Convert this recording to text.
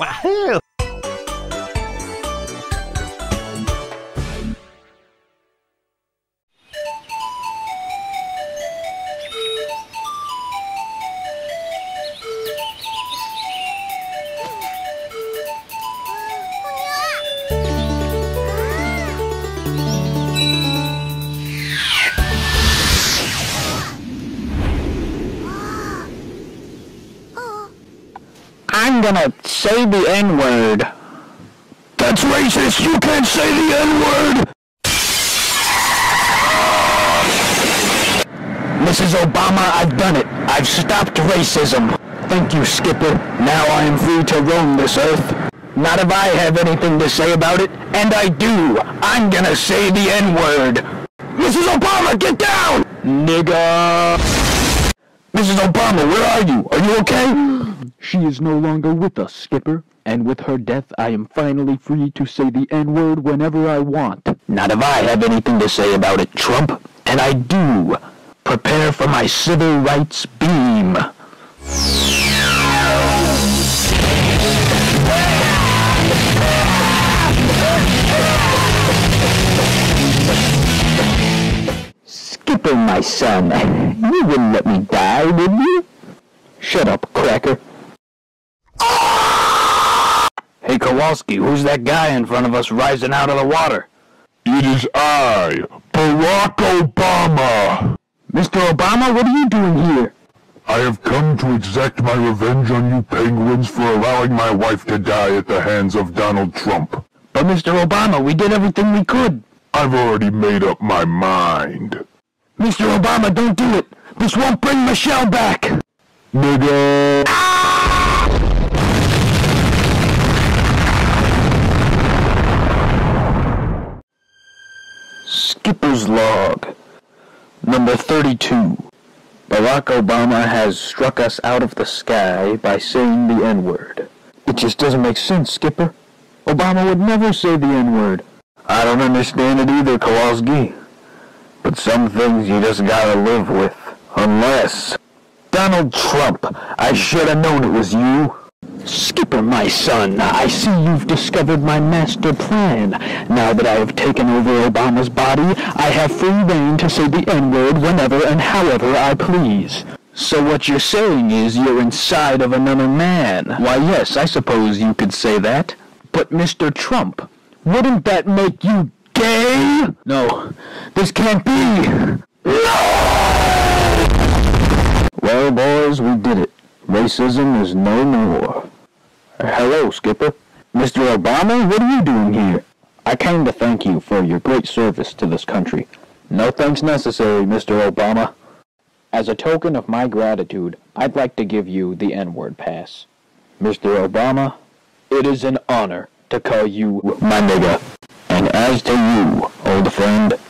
Wahoo! I'm gonna say the N-word. That's racist! You can't say the N-word! Mrs. Obama, I've done it. I've stopped racism. Thank you, Skipper. Now I am free to roam this earth. Not if I have anything to say about it, and I do. I'm gonna say the N-word. Mrs. Obama, get down! Nigga. Mrs. Obama, where are you? Are you okay? She is no longer with us, Skipper, and with her death I am finally free to say the N-word whenever I want. Not if I have anything to say about it, Trump, and I do. Prepare for my civil rights beam. Skipper, my son, you wouldn't let me die, would you? Shut up, cracker. Hey Kowalski, who's that guy in front of us rising out of the water? It is I, Barack Obama. Mr. Obama, what are you doing here? I have come to exact my revenge on you penguins for allowing my wife to die at the hands of Donald Trump. But Mr. Obama, we did everything we could. I've already made up my mind. Mr. Obama, don't do it. This won't bring Michelle back. Nigga. Ah! Skipper's log, number 32. Barack Obama has struck us out of the sky by saying the N-word. It just doesn't make sense, Skipper. Obama would never say the N-word. I don't understand it either, Kowalski. But some things you just gotta live with. Unless... Donald Trump, I should have known it was you. Skipper, my son, I see you've discovered my master plan. Now that I have taken over Obama's body, I have free rein to say the N-word whenever and however I please. So what you're saying is you're inside of another man. Why, yes, I suppose you could say that. But Mr. Trump, wouldn't that make you gay? No, this can't be. No! Well, boys, we did it. Racism is no more. Hello, Skipper. Mr. Obama, what are you doing here? I came to thank you for your great service to this country. No thanks necessary, Mr. Obama. As a token of my gratitude, I'd like to give you the N-word pass. Mr. Obama, it is an honor to call you my nigga. And as to you, old friend,